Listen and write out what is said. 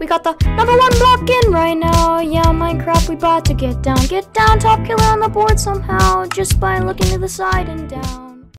We got the number one block in right now. Yeah, Minecraft, we bout to get down. Get down, top killer on the board somehow, just by looking to the side and down.